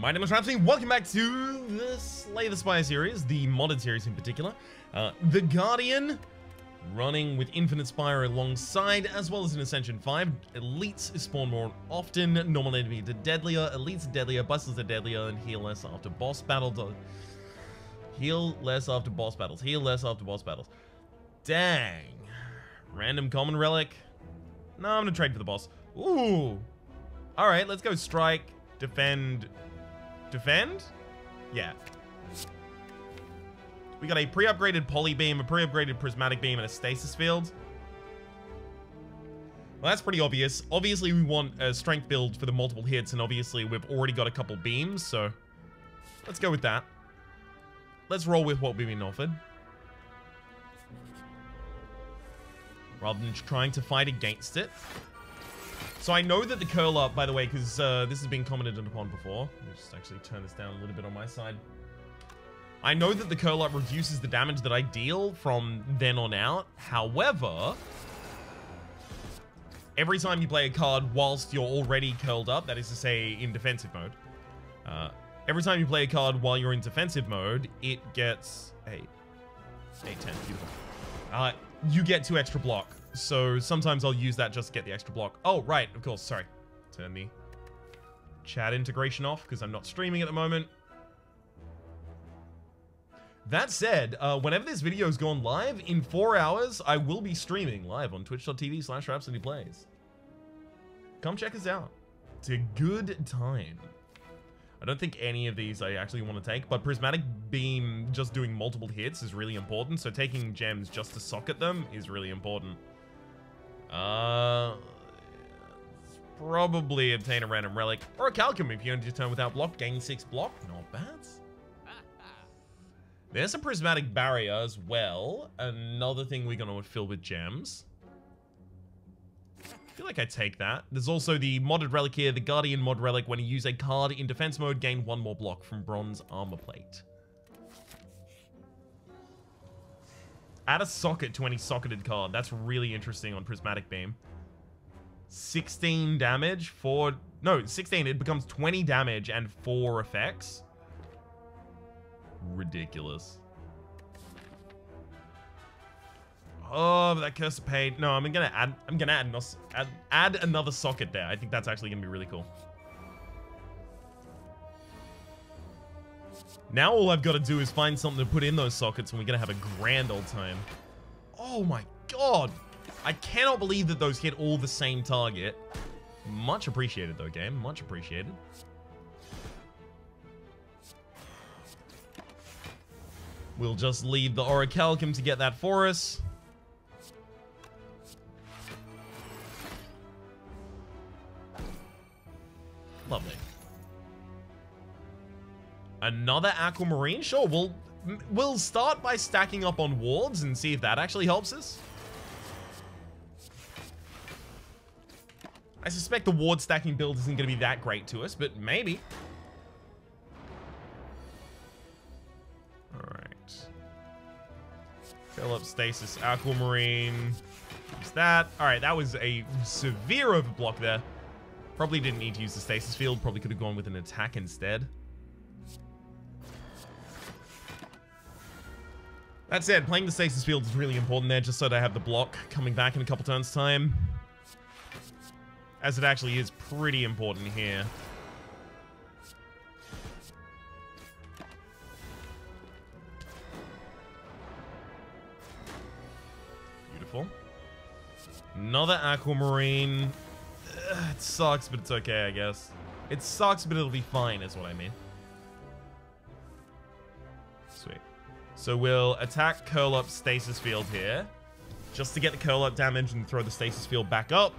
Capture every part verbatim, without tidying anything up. My name is Rhapsody. Welcome back to the Slay the Spire series, the modded series in particular. Uh, the Guardian, running with Infinite Spire alongside, as well as an Ascension five. Elites spawn more often, normal enemy to deadlier, elites are deadlier, busters are deadlier, and heal less after boss battles. Heal less after boss battles. Heal less after boss battles. Dang. Random common relic. No, I'm gonna trade for the boss. Ooh. Alright, let's go strike, defend, defend? Yeah. We got a pre-upgraded Poly Beam, a pre-upgraded Prismatic Beam, and a Stasis Field. Well, that's pretty obvious. Obviously, we want a strength build for the multiple hits, and obviously, we've already got a couple beams, so let's go with that. Let's roll with what we've been offered. Rather than trying to fight against it. So I know that the Curl-Up, by the way, because uh, this has been commented upon before. Let me just actually turn this down a little bit on my side. I know that the Curl-Up reduces the damage that I deal from then on out. However, every time you play a card whilst you're already curled up, that is to say in defensive mode, uh, every time you play a card while you're in defensive mode, it gets eight, eight, ten, beautiful. Uh, you get two extra block. So sometimes I'll use that just to get the extra block. Oh, right, of course, sorry. Turn the chat integration off because I'm not streaming at the moment. That said, uh, whenever this video's gone live, in four hours, I will be streaming live on twitch.tv slash rhapsodyplays. Come check us out. It's a good time. I don't think any of these I actually want to take, but Prismatic Beam just doing multiple hits is really important, so taking gems just to socket them is really important. Uh, probably obtain a random relic or a Orichalcum if you end your turn without block. Gain six block, not bad. There's a Prismatic Barrier as well. Another thing we're gonna fill with gems. I feel like I take that. There's also the modded relic here, the Guardian mod relic. When you use a card in defense mode, gain one more block from Bronze Armor Plate. Add a socket to any socketed card. That's really interesting on Prismatic Beam. sixteen damage, four... No, sixteen. It becomes twenty damage and four effects. Ridiculous. Oh, but that Curse of Pain. No, I'm gonna add. I'm gonna add, add add another socket there. I think that's actually gonna be really cool. Now all I've got to do is find something to put in those sockets, and we're gonna have a grand old time. Oh my god! I cannot believe that those hit all the same target. Much appreciated, though, game. Much appreciated. We'll just leave the Orichalcum to get that for us. Lovely. Another Aquamarine? Sure, we'll, we'll start by stacking up on wards and see if that actually helps us. I suspect the ward stacking build isn't going to be that great to us, but maybe. Alright. Fill up Stasis Aquamarine. Use that. Alright, that was a severe overblock there. Probably didn't need to use the Stasis Field. Probably could have gone with an attack instead. That said, playing the Stasis Field is really important there, just so that I have the block coming back in a couple turns' time. As it actually is pretty important here. Beautiful. Another Aquamarine. It sucks, but it's okay, I guess. It sucks, but it'll be fine, is what I mean. Sweet. So we'll attack Curl-Up Stasis Field here, just to get the Curl-Up damage and throw the Stasis Field back up.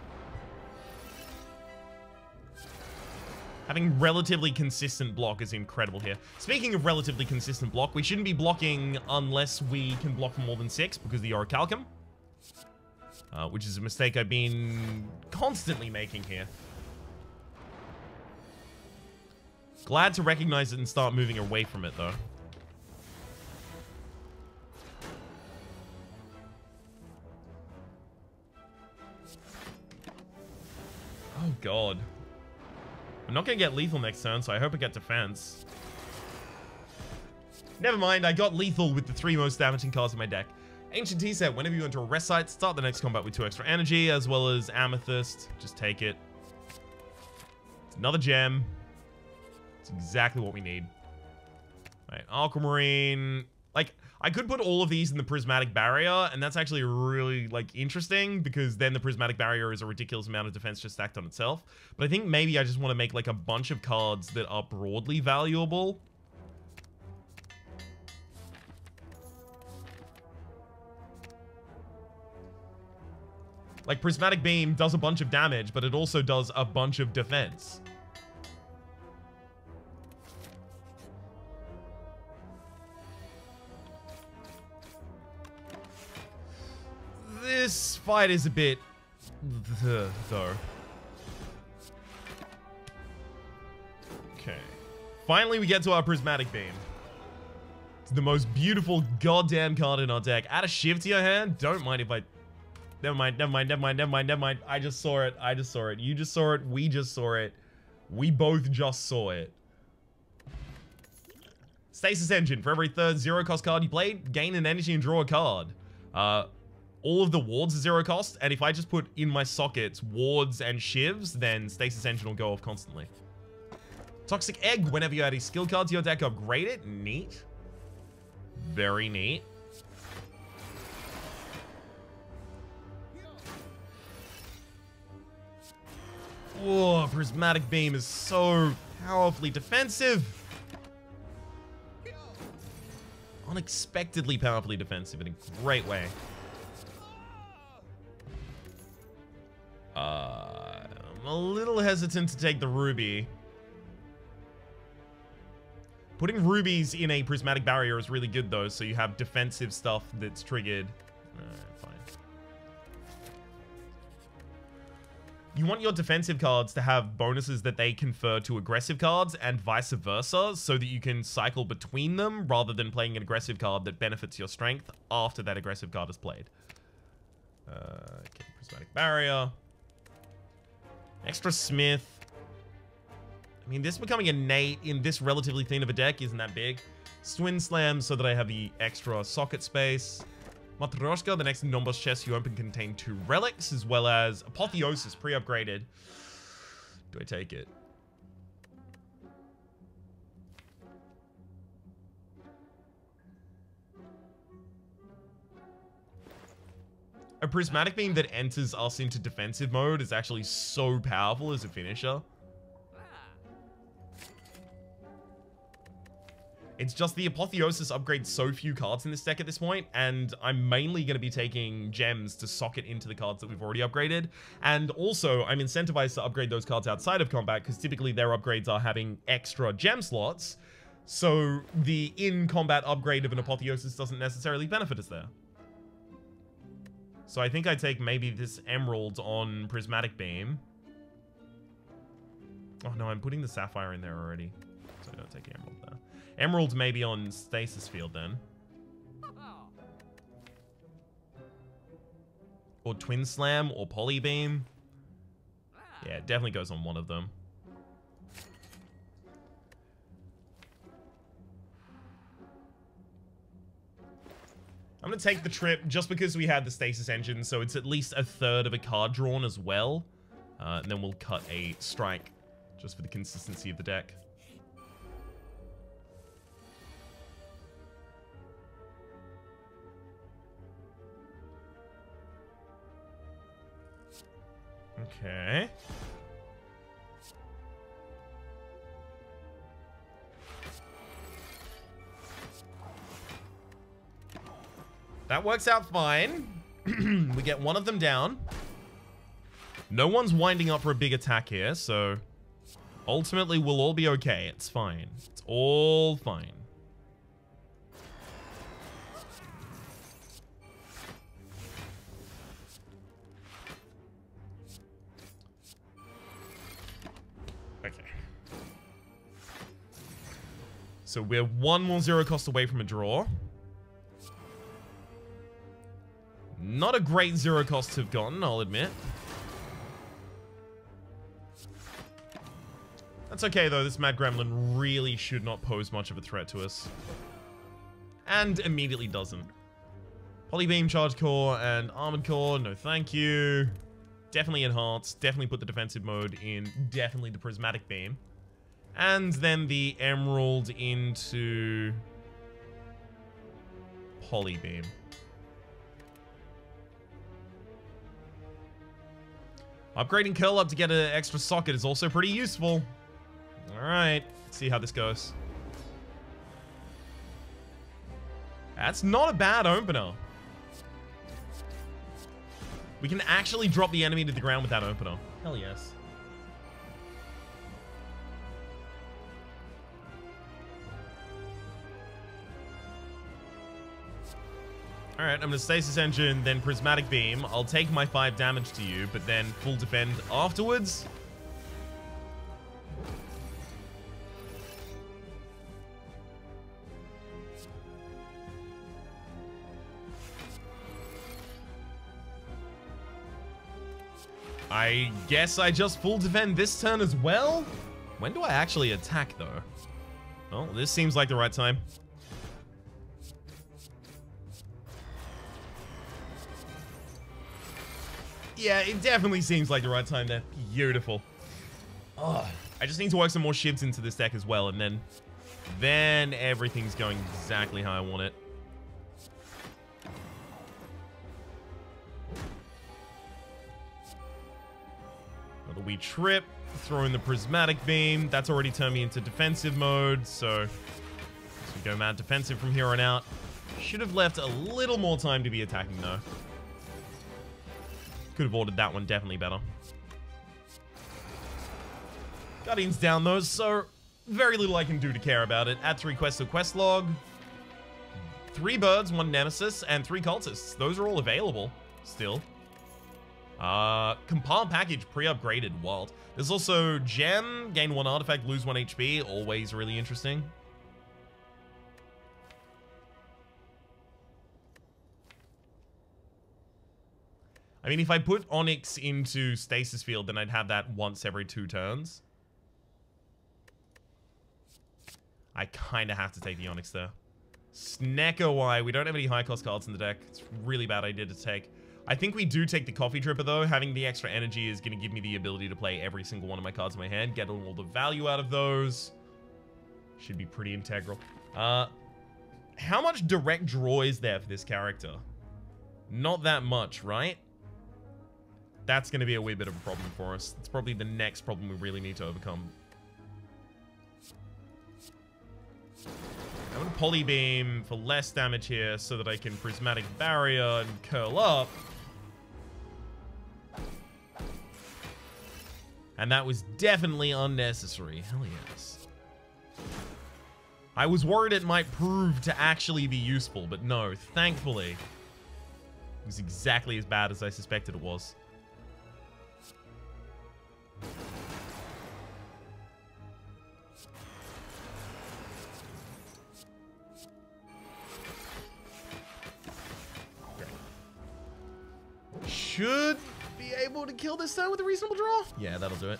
Having relatively consistent block is incredible here. Speaking of relatively consistent block, we shouldn't be blocking unless we can block for more than six, because the Orichalcum. Uh, which is a mistake I've been constantly making here. Glad to recognize it and start moving away from it, though. Oh, God. I'm not going to get lethal next turn, so I hope I get defense. Never mind, I got lethal with the three most damaging cards in my deck. Ancient T-set, whenever you enter a rest site, start the next combat with two extra energy, as well as Amethyst. Just take it. It's another gem. It's exactly what we need. All right, Aquamarine. Like, I could put all of these in the Prismatic Barrier, and that's actually really, like, interesting, because then the Prismatic Barrier is a ridiculous amount of defense just stacked on itself. But I think maybe I just want to make, like, a bunch of cards that are broadly valuable. Like, Prismatic Beam does a bunch of damage, but it also does a bunch of defense. This fight is a bit... though. Okay. Finally, we get to our Prismatic Beam. It's the most beautiful goddamn card in our deck. Add a shiv to your hand? Don't mind if I... Never mind, never mind, never mind, never mind, never mind. I just saw it. I just saw it. You just saw it. We just saw it. We both just saw it. Stasis Engine. For every third zero cost card you played, gain an energy and draw a card. Uh, all of the wards are zero cost, and if I just put in my sockets wards and shivs, then Stasis Engine will go off constantly. Toxic Egg. Whenever you add a skill card to your deck, upgrade it. Neat. Very neat. Whoa, Prismatic Beam is so powerfully defensive. Unexpectedly powerfully defensive in a great way. Uh, I'm a little hesitant to take the ruby. Putting rubies in a Prismatic Barrier is really good, though, so you have defensive stuff that's triggered. All right, fine. You want your defensive cards to have bonuses that they confer to aggressive cards and vice versa, so that you can cycle between them rather than playing an aggressive card that benefits your strength after that aggressive card is played. Uh, okay, Prismatic Barrier. Extra Smith. I mean, this becoming a Nate in this relatively thin of a deck isn't that big. Twin Slam so that I have the extra socket space. Matroshka, the next number chest you open contain two relics, as well as Apotheosis pre-upgraded. Do I take it? A Prismatic Beam that enters us into defensive mode is actually so powerful as a finisher. It's just the Apotheosis upgrades so few cards in this deck at this point, and I'm mainly going to be taking gems to socket into the cards that we've already upgraded. And also, I'm incentivized to upgrade those cards outside of combat, because typically their upgrades are having extra gem slots. So the in-combat upgrade of an Apotheosis doesn't necessarily benefit us there. So I think I take maybe this Emerald on Prismatic Beam. Oh no, I'm putting the Sapphire in there already. So I don't take Emerald there. Emerald may be on Stasis Field then. Or Twin Slam or Poly Beam. Yeah, it definitely goes on one of them. I'm going to take the trip just because we had the Stasis Engine, so it's at least a third of a card drawn as well. Uh, and then we'll cut a strike just for the consistency of the deck. Okay. That works out fine. We get one of them down. No one's winding up for a big attack here, so ultimately we'll all be okay. It's fine. It's all fine. So we're one more zero cost away from a draw. Not a great zero cost to have gotten, I'll admit. That's okay, though. This Mad Gremlin really should not pose much of a threat to us. And immediately doesn't. Poly Beam, Charge Core, and Armored Core. No thank you. Definitely enhance. Definitely put the defensive mode in. Definitely the Prismatic Beam. And then the Emerald into... Poly Beam. Upgrading Curl-Up to get an extra socket is also pretty useful. Alright, let's see how this goes. That's not a bad opener. We can actually drop the enemy to the ground with that opener. Hell yes. Alright, I'm going to Stasis Engine, then Prismatic Beam. I'll take my five damage to you, but then full defend afterwards. I guess I just full defend this turn as well? When do I actually attack, though? Well, this seems like the right time. Yeah, it definitely seems like the right time there. Beautiful. Ugh. I just need to work some more shivs into this deck as well, and then... Then everything's going exactly how I want it. Another wee trip. Throw in the Prismatic Beam. That's already turned me into defensive mode, so... So we go mad defensive from here on out. Should have left a little more time to be attacking, though. Could have ordered that one definitely better. Guardian's down though, so very little I can do to care about it. Add three quests to quest log. Three birds, one nemesis, and three cultists. Those are all available still. Uh, compile package pre-upgraded. Wild. There's also gem, gain one artifact, lose one H P. Always really interesting. I mean, if I put Onyx into Stasis Field, then I'd have that once every two turns. I kind of have to take the Onyx there. Snecko Eye. We don't have any high-cost cards in the deck. It's a really bad idea to take. I think we do take the Coffee Dripper, though. Having the extra energy is going to give me the ability to play every single one of my cards in my hand. Get all the value out of those. Should be pretty integral. Uh, how much direct draw is there for this character? Not that much, right? That's going to be a wee bit of a problem for us. It's probably the next problem we really need to overcome. I'm going to Poly Beam for less damage here so that I can Prismatic Barrier and Curl Up. And that was definitely unnecessary. Hell yes. I was worried it might prove to actually be useful, but no, thankfully, it was exactly as bad as I suspected it was. Should be able to kill this turn with a reasonable draw. Yeah, that'll do it.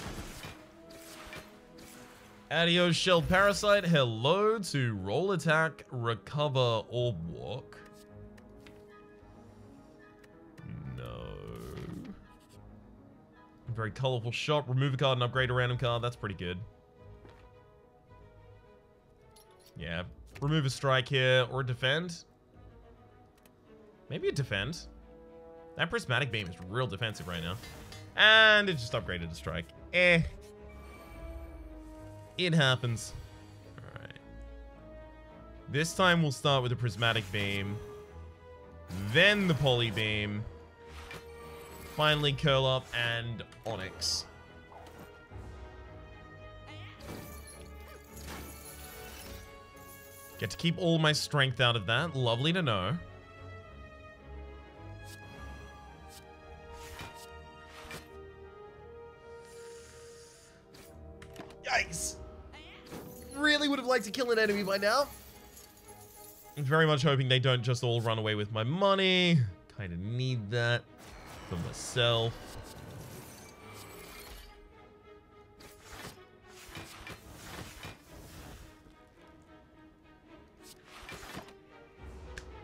Adios, Shelled Parasite. Hello to Roll Attack, Recover, Orb Walk. No. Very colorful shop. Remove a card and upgrade a random card. That's pretty good. Yeah. Remove a strike here or defend. Maybe a defend. That Prismatic Beam is real defensive right now. And it just upgraded to strike. Eh. It happens. Alright. This time we'll start with the Prismatic Beam. Then the Poly Beam. Finally Curl Up and Onyx. Get to keep all my strength out of that. Lovely to know. Yikes. Really would have liked to kill an enemy by now. I'm very much hoping they don't just all run away with my money. Kind of need that for myself.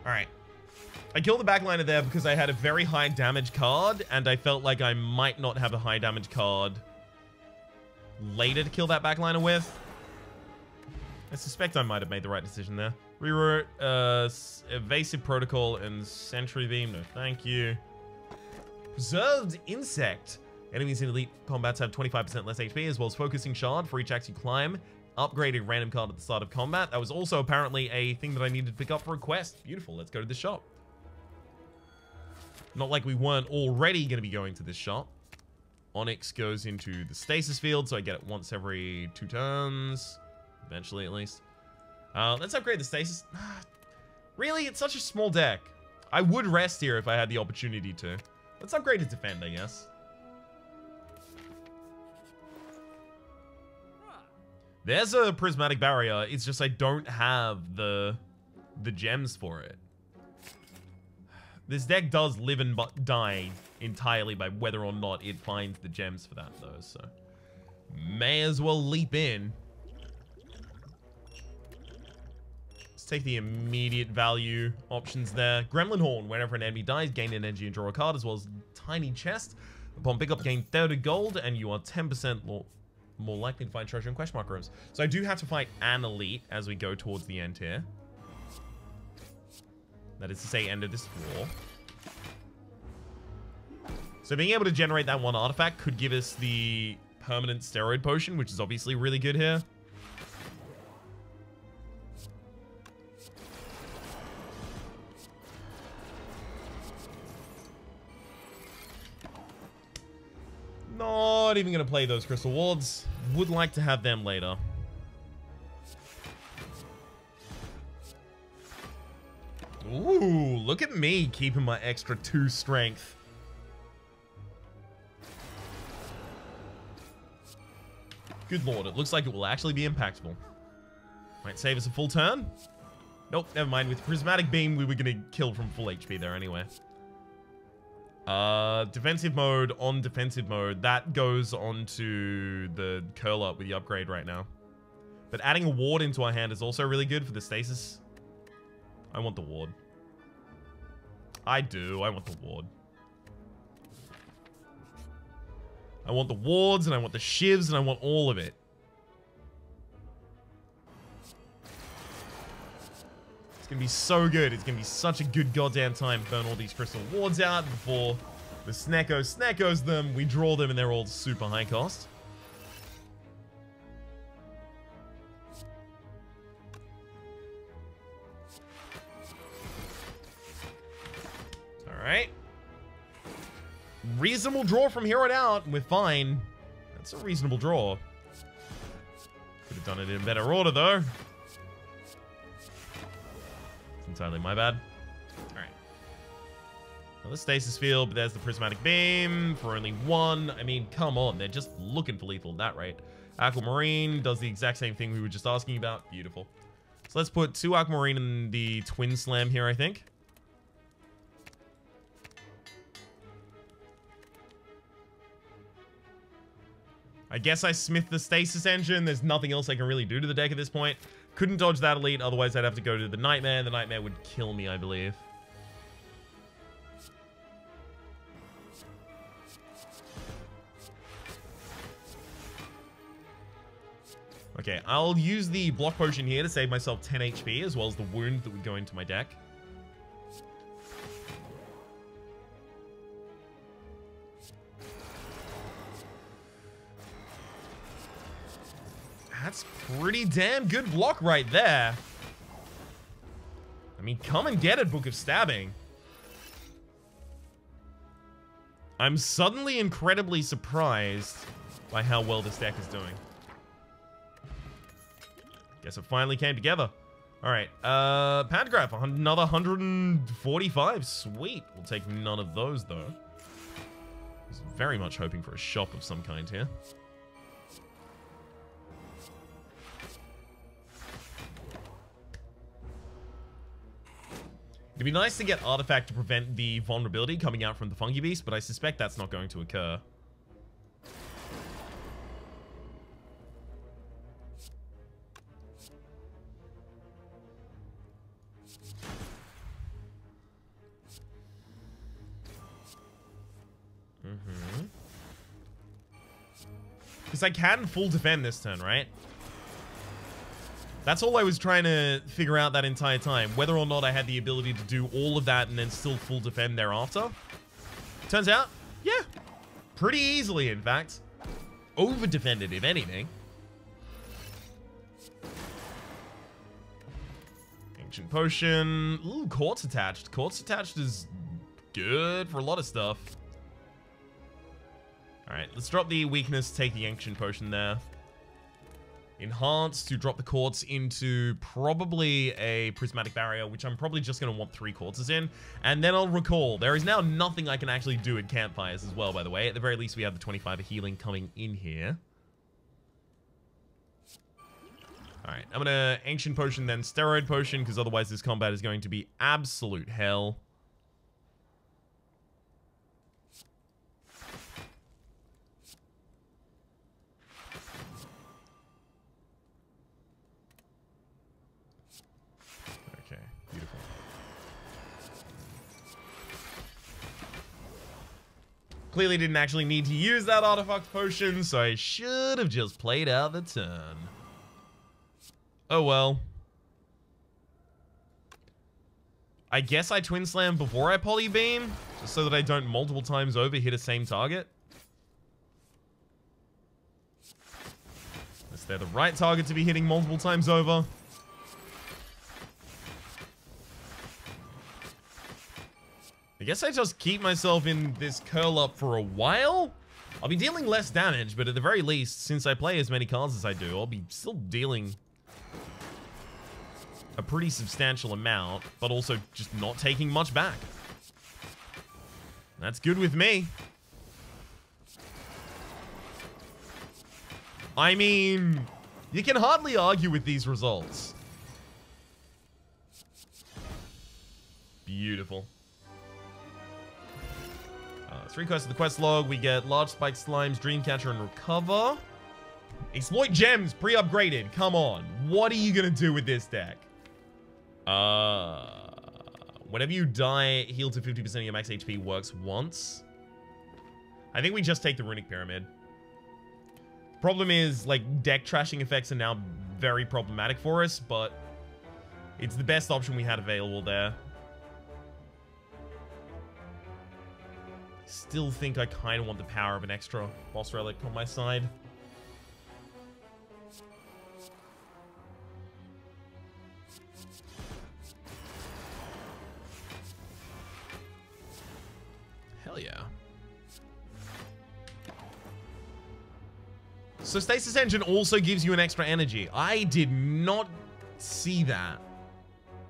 Alright. I killed the backliner there because I had a very high damage card, and I felt like I might not have a high damage card later to kill that backliner with. I suspect I might have made the right decision there. Reroute, uh, Evasive Protocol, and Sentry Beam. No, thank you. Preserved Insect. Enemies in elite combats have twenty-five percent less H P, as well as Focusing Shard for each axe you climb. Upgraded random card at the start of combat. That was also apparently a thing that I needed to pick up for a quest. Beautiful. Let's go to the shop. Not like we weren't already going to be going to this shop. Onyx goes into the Stasis Field, so I get it once every two turns. Eventually, at least. Uh, let's upgrade the Stasis. Really? It's such a small deck. I would rest here if I had the opportunity to. Let's upgrade to Defend, I guess. There's a Prismatic Barrier. It's just I don't have the the gems for it. This deck does live and but die entirely by whether or not it finds the gems for that, though. So may as well leap in. Let's take the immediate value options there. Gremlin Horn. Whenever an enemy dies, gain an energy and draw a card, as well as Tiny Chest. Upon pickup, gain thirty gold, and you are ten percent more... more likely to find treasure in question mark rooms. So I do have to fight an elite as we go towards the end here. That is to say, end of this war. So being able to generate that one artifact could give us the permanent steroid potion, which is obviously really good here. Not even going to play those crystal wards. Would like to have them later. Ooh, look at me keeping my extra two strength. Good lord, it looks like it will actually be impactful. Might save us a full turn. Nope, never mind. With Prismatic Beam, we were going to kill from full H P there anyway. Uh, defensive mode on defensive mode. That goes on to the Curl-Up with the upgrade right now. But adding a ward into our hand is also really good for the stasis. I want the ward. I do. I want the ward. I want the wards, and I want the shivs, and I want all of it. It's gonna be so good. It's gonna be such a good goddamn time to burn all these crystal wards out before the Snecko Sneckos them. We draw them and they're all super high cost. Alright. Reasonable draw from here on out. We're fine. That's a reasonable draw. Could have done it in better order though. Entirely my bad. Alright. Well, the Stasis Field, but there's the Prismatic Beam for only one. I mean, come on. They're just looking for lethal at that rate. Aquamarine does the exact same thing we were just asking about. Beautiful. So let's put two Aquamarine in the Twin Slam here, I think. I guess I smith the Stasis Engine. There's nothing else I can really do to the deck at this point. Couldn't dodge that elite, otherwise I'd have to go to the Nightmare. The Nightmare would kill me, I believe. Okay, I'll use the Block Potion here to save myself ten H P, as well as the wound that would go into my deck. That's pretty damn good block right there. I mean, come and get it, Book of Stabbing. I'm suddenly incredibly surprised by how well this deck is doing. Guess it finally came together. All right, uh, Pantograph, another one hundred forty-five. Sweet. We'll take none of those, though. I was very much hoping for a shop of some kind here. It'd be nice to get Artifact to prevent the vulnerability coming out from the Fungi Beast, but I suspect that's not going to occur. Because I can full defend this turn, right? That's all I was trying to figure out that entire time. Whether or not I had the ability to do all of that and then still full defend thereafter. Turns out, yeah. Pretty easily, in fact. Over-defended, if anything. Ancient Potion. Ooh, Quartz Attached. Quartz Attached is good for a lot of stuff. Alright, let's drop the Weakness, take the Ancient Potion there. Enhance to drop the quartz into probably a prismatic barrier, which I'm probably just going to want three quartzes in. And then I'll recall. There is now nothing I can actually do at campfires as well, by the way. At the very least, we have the twenty-five of healing coming in here. All right, I'm going to Ancient Potion, then Steroid Potion, because otherwise this combat is going to be absolute hell. Clearly didn't actually need to use that artifact potion, so I should have just played out the turn. Oh well. I guess I Twin Slam before I Poly Beam, just so that I don't multiple times over hit a same target. Unless they're the right target to be hitting multiple times over. I guess I just keep myself in this curl-up for a while. I'll be dealing less damage, but at the very least, since I play as many cards as I do, I'll be still dealing a pretty substantial amount, but also just not taking much back. That's good with me. I mean, you can hardly argue with these results. Beautiful. Three quests of the quest log. We get Large Spike Slimes, Dreamcatcher, and Recover. Exploit Gems, pre-upgraded. Come on. What are you going to do with this deck? Uh, whenever you die, heal to fifty percent of your max H P works once. I think we just take the Runic Pyramid. Problem is, like, deck trashing effects are now very problematic for us, but it's the best option we had available there. Still think I kind of want the power of an extra boss relic on my side. Hell yeah. So Stasis Engine also gives you an extra energy. I did not see that.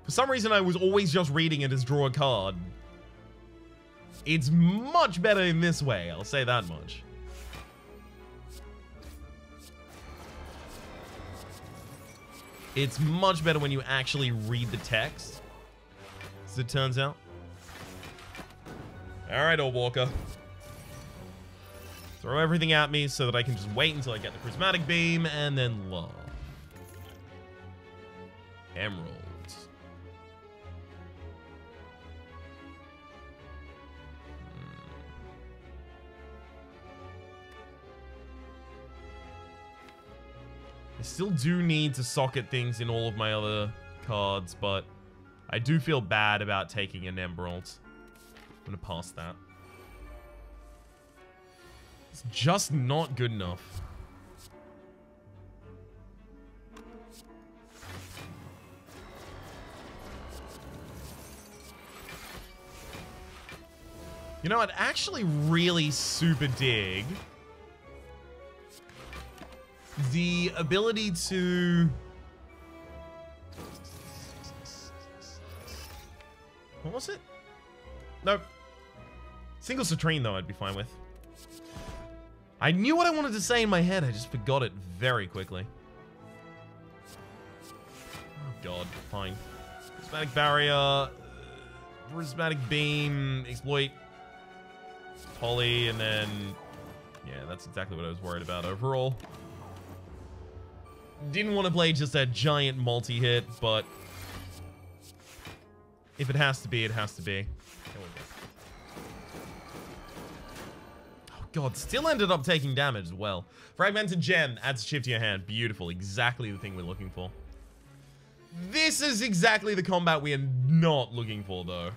For some reason, I was always just reading it as draw a card. It's much better in this way, I'll say that much. It's much better when you actually read the text, as it turns out. Alright, old Walker. Throw everything at me so that I can just wait until I get the Prismatic Beam, and then love. Emerald. I still do need to socket things in all of my other cards, but I do feel bad about taking an Emerald. I'm going to pass that. It's just not good enough. You know, I'd actually really super dig the ability to... What was it? Nope. Single Citrine, though, I'd be fine with. I knew what I wanted to say in my head. I just forgot it very quickly. Oh, God. Fine. Prismatic Barrier. Uh, Prismatic Beam. Exploit. Poly. And then... Yeah, that's exactly what I was worried about overall. Didn't want to play just a giant multi-hit, but if it has to be, it has to be. Oh, God, still ended up taking damage as well. Fragmented Gem adds shift to your hand. Beautiful. Exactly the thing we're looking for. This is exactly the combat we are not looking for, though.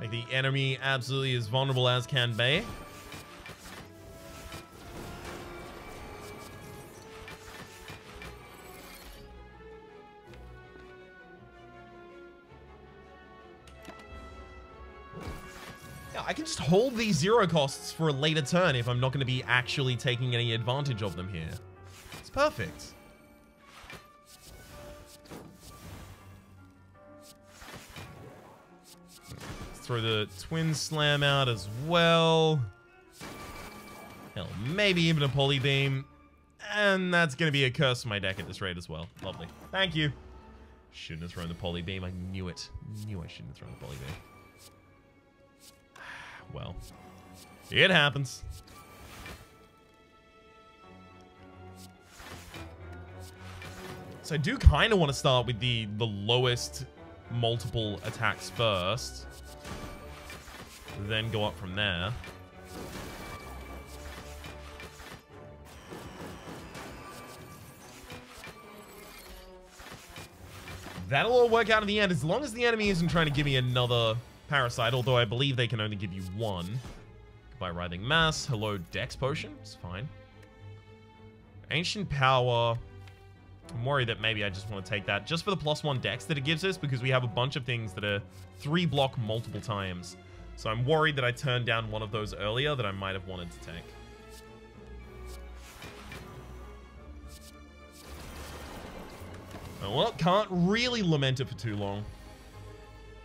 Make the enemy absolutely as vulnerable as can be. I can just hold these zero costs for a later turn if I'm not going to be actually taking any advantage of them here. It's perfect. Let's throw the Twin Slam out as well. Hell, maybe even a Poly Beam. And that's going to be a curse for my deck at this rate as well. Lovely. Thank you. Shouldn't have thrown the Poly Beam. I knew it. Knew I shouldn't have thrown the Poly Beam. Well, it happens. So I do kind of want to start with the, the lowest multiple attacks first. Then go up from there. That'll all work out in the end, as long as the enemy isn't trying to give me another Parasite, although I believe they can only give you one. Goodbye, Writhing Mass. Hello, Dex Potion. It's fine. Ancient Power. I'm worried that maybe I just want to take that just for the plus one Dex that it gives us, because we have a bunch of things that are three block multiple times. So I'm worried that I turned down one of those earlier that I might have wanted to take. Oh, well, can't really lament it for too long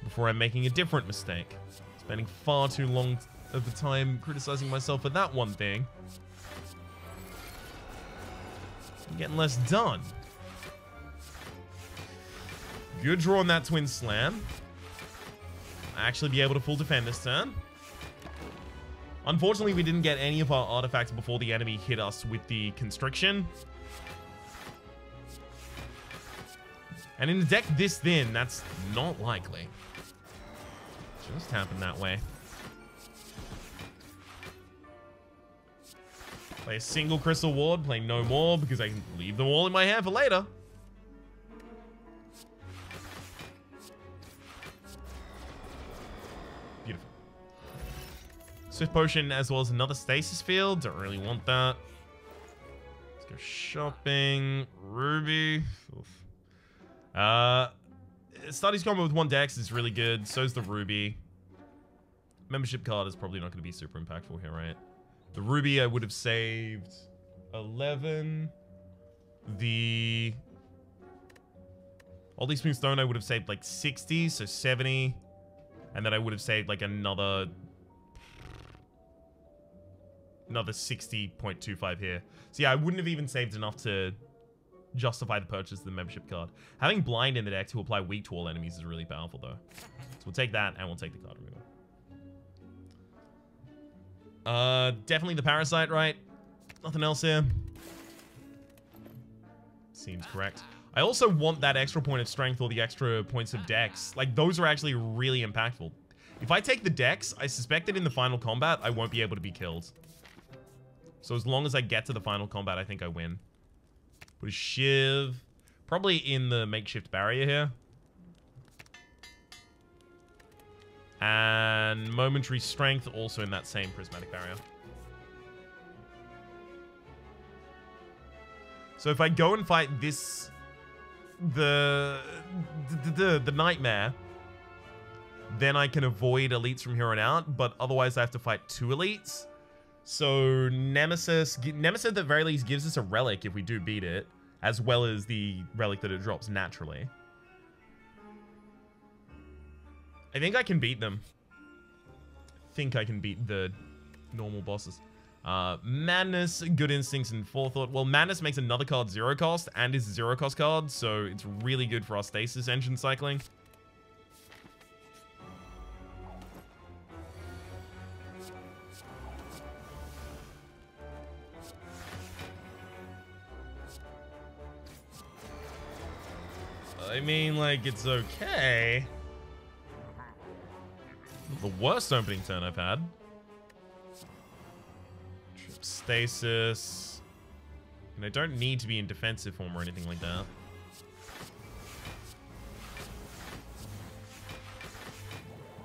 before I'm making a different mistake. Spending far too long of the time criticizing myself for that one thing. I'm getting less done. Good draw on that Twin Slam. I'll actually be able to full defend this turn. Unfortunately, we didn't get any of our artifacts before the enemy hit us with the Constriction. And in a deck this thin, that's not likely. Just happened that way. Play a single Crystal Ward, play no more, because I can leave them all in my hand for later. Beautiful. Swift Potion as well as another Stasis Field. Don't really want that. Let's go shopping. Ruby. Oof. Uh, Starty's combo with one Dex is really good. So's the Ruby. Membership card is probably not going to be super impactful here, right? The Ruby, I would have saved eleven. The... All these Smooth Stone, I would have saved like sixty, so seventy. And then I would have saved like another... Another sixty point two five here. So yeah, I wouldn't have even saved enough to justify the purchase of the membership card. Having blind in the deck to apply weak to all enemies is really powerful, though. So we'll take that, and we'll take the card removal. Uh, definitely the Parasite, right? Nothing else here. Seems correct. I also want that extra point of strength or the extra points of dex. Like, those are actually really impactful. If I take the dex, I suspect that in the final combat, I won't be able to be killed. So as long as I get to the final combat, I think I win. Put a Shiv, probably in the makeshift barrier here. And momentary strength also in that same prismatic barrier. So if I go and fight this, the, the, the, the nightmare, then I can avoid elites from here on out, but otherwise I have to fight two elites. So Nemesis, Nemesis at the very least gives us a relic if we do beat it, as well as the relic that it drops naturally. I think I can beat them. I think I can beat the normal bosses. Uh, Madness, Good Instincts, and Forethought. Well, Madness makes another card zero cost and is a zero cost card, so it's really good for our Stasis Engine cycling. I mean, like, it's okay. The worst opening turn I've had. Trip stasis. And I don't need to be in defensive form or anything like that.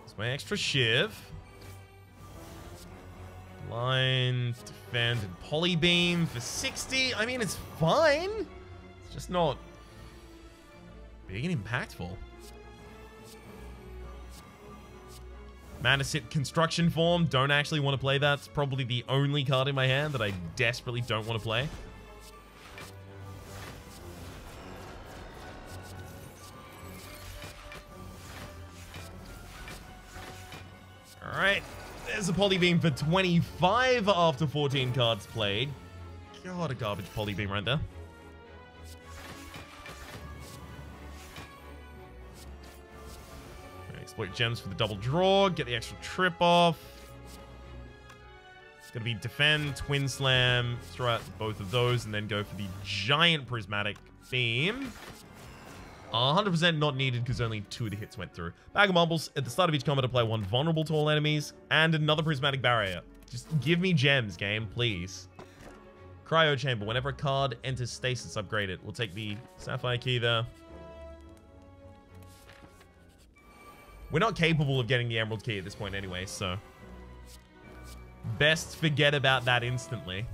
It's my extra shiv. Line, defend, and poly beam for sixty. I mean, it's fine. It's just not big and impactful. Madness hit construction form. Don't actually want to play that. It's probably the only card in my hand that I desperately don't want to play. All right. There's a poly beam for twenty-five after fourteen cards played. God, a garbage poly beam right there. Exploit gems for the double draw. Get the extra trip off. It's going to be defend, twin slam, throw out both of those, and then go for the giant prismatic beam. one hundred percent not needed because only two of the hits went through. Bag of Mumbles. At the start of each combat, apply one vulnerable to all enemies and another prismatic barrier. Just give me gems, game, please. Cryo chamber. Whenever a card enters stasis, upgrade it. We'll take the sapphire key there. We're not capable of getting the Emerald Key at this point anyway, so... Best forget about that instantly.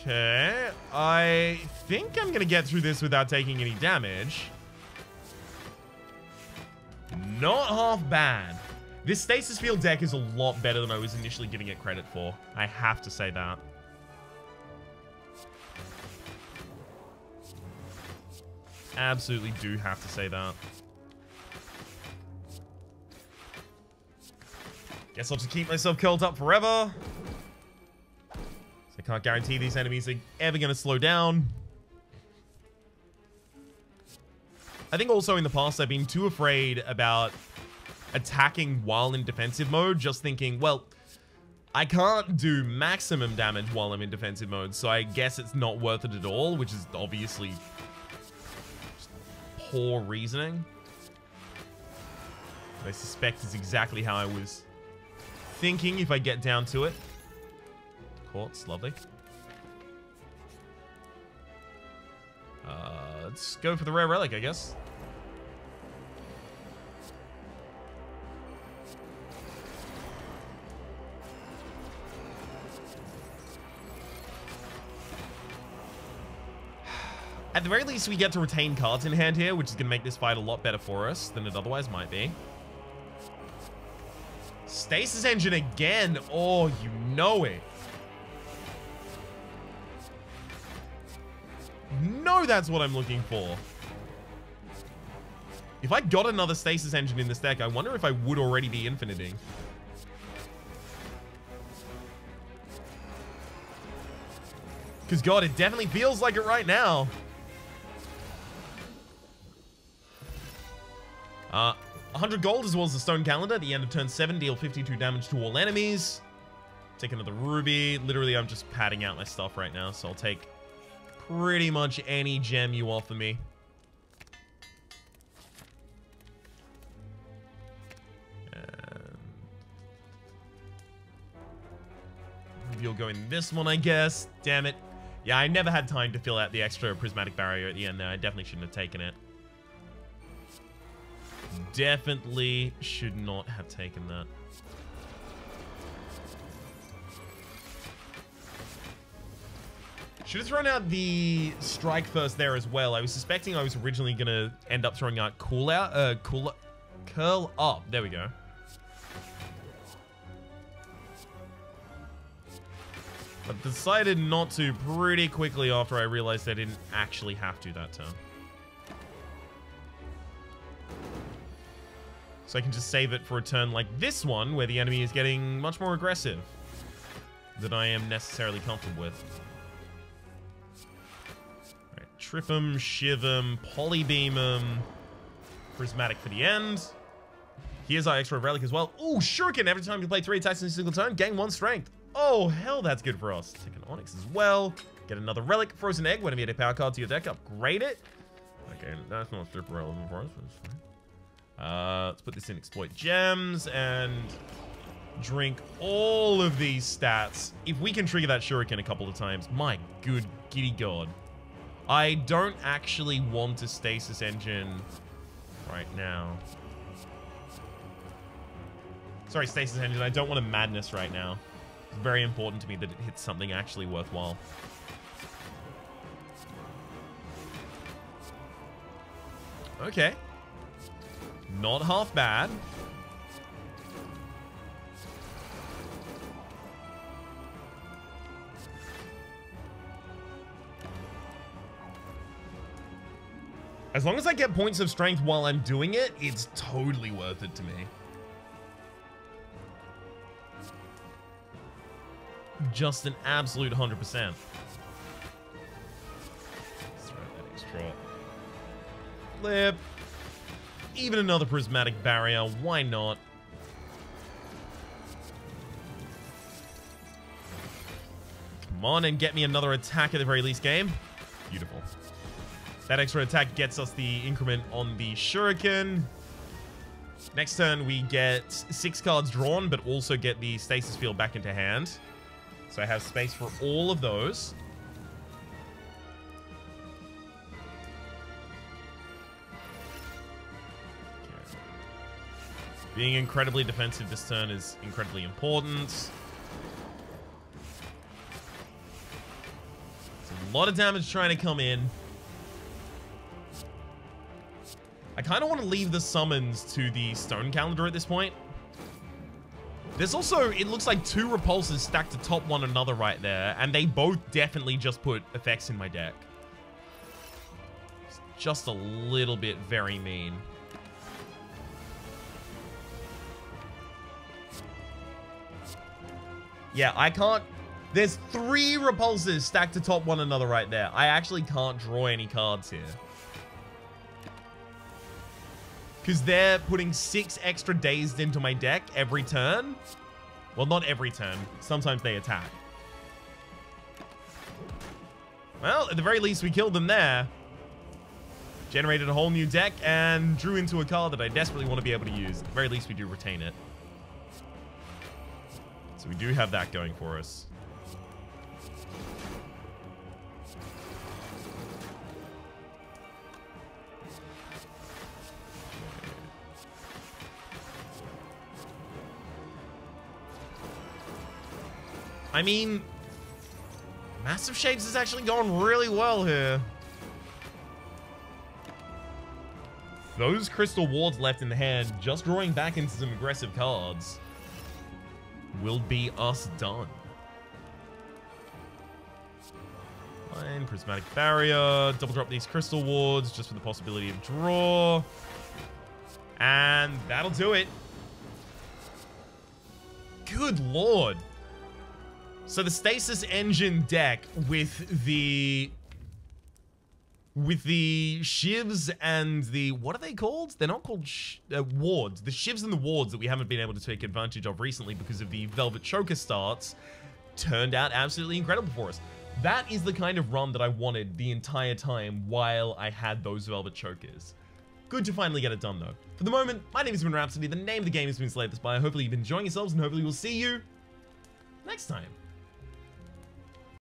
Okay, I think I'm gonna get through this without taking any damage. Not half bad. This Stasis Field deck is a lot better than I was initially giving it credit for. I have to say that. Absolutely do have to say that. Guess I'll just keep myself curled up forever. So I can't guarantee these enemies are ever going to slow down. I think also in the past I've been too afraid about attacking while in defensive mode. Just thinking, well, I can't do maximum damage while I'm in defensive mode. So I guess it's not worth it at all, which is obviously... poor reasoning. I suspect is exactly how I was thinking if I get down to it. Quartz, lovely. Uh, let's go for the rare relic, I guess. At the very least, we get to retain cards in hand here, which is going to make this fight a lot better for us than it otherwise might be. Stasis Engine again. Oh, you know it. No, that's what I'm looking for. If I got another Stasis Engine in this deck, I wonder if I would already be infiniting. Because, God, it definitely feels like it right now. Uh, one hundred gold as well as the stone calendar. At the end of turn seven, deal fifty-two damage to all enemies. Take another ruby. Literally, I'm just padding out my stuff right now, so I'll take pretty much any gem you offer me. And you'll go in this one, I guess. Damn it. Yeah, I never had time to fill out the extra prismatic barrier at the end there. I definitely shouldn't have taken it. Definitely should not have taken that. Should have thrown out the strike first there as well. I was suspecting I was originally going to end up throwing out cool out, uh, cool, curl up. There we go. But decided not to pretty quickly after I realized I didn't actually have to that turn. So I can just save it for a turn like this one, where the enemy is getting much more aggressive than I am necessarily comfortable with. All right, trip him, shiv him, poly beam him, prismatic for the end. Here's our extra relic as well. Ooh, shuriken! Every time you play three attacks in a single turn, gain one strength. Oh, hell, that's good for us. Take an Onyx as well. Get another Relic. Frozen Egg. Whenever you get a power card to your deck, upgrade it. Okay, that's not super relevant for us, but it's fine. Uh, let's put this in Exploit Gems and drink all of these stats. If we can trigger that Shuriken a couple of times, my good giddy god. I don't actually want a Stasis Engine right now. Sorry, Stasis Engine. I don't want a Madness right now. It's very important to me that it hits something actually worthwhile. Okay. Not half bad. As long as I get points of strength while I'm doing it, it's totally worth it to me. Just an absolute one hundred percent. Let's throw that extra. Flip. Even another Prismatic Barrier. Why not? Come on and get me another attack at the very least, game. Beautiful. That extra attack gets us the increment on the Shuriken. Next turn, we get six cards drawn, but also get the Stasis Field back into hand. So I have space for all of those. Okay. Being incredibly defensive this turn is incredibly important. There's a lot of damage trying to come in. I kind of want to leave the summons to the Stone Calendar at this point. There's also, it looks like two repulsors stacked atop one another right there, and they both definitely just put effects in my deck. It's just a little bit very mean. Yeah, I can't. There's three repulsors stacked atop one another right there. I actually can't draw any cards here. Because they're putting six extra dazed into my deck every turn. Well, not every turn. Sometimes they attack. Well, at the very least, we killed them there. Generated a whole new deck and drew into a card that I desperately want to be able to use. At the very least, we do retain it. So we do have that going for us. I mean, Massive Shapes is actually going really well here. Those crystal wards left in the hand, just drawing back into some aggressive cards, will be us done. Fine, Prismatic Barrier, double drop these crystal wards just for the possibility of draw. And that'll do it. Good lord. So the Stasis Engine deck with the with the shivs and the, what are they called? They're not called sh uh, wards. The shivs and the wards that we haven't been able to take advantage of recently because of the Velvet Choker starts turned out absolutely incredible for us. That is the kind of run that I wanted the entire time while I had those Velvet Chokers. Good to finally get it done though. For the moment, my name has been Rhapsody. The name of the game has been Slay the Spire. Hopefully you've been enjoying yourselves and hopefully we'll see you next time.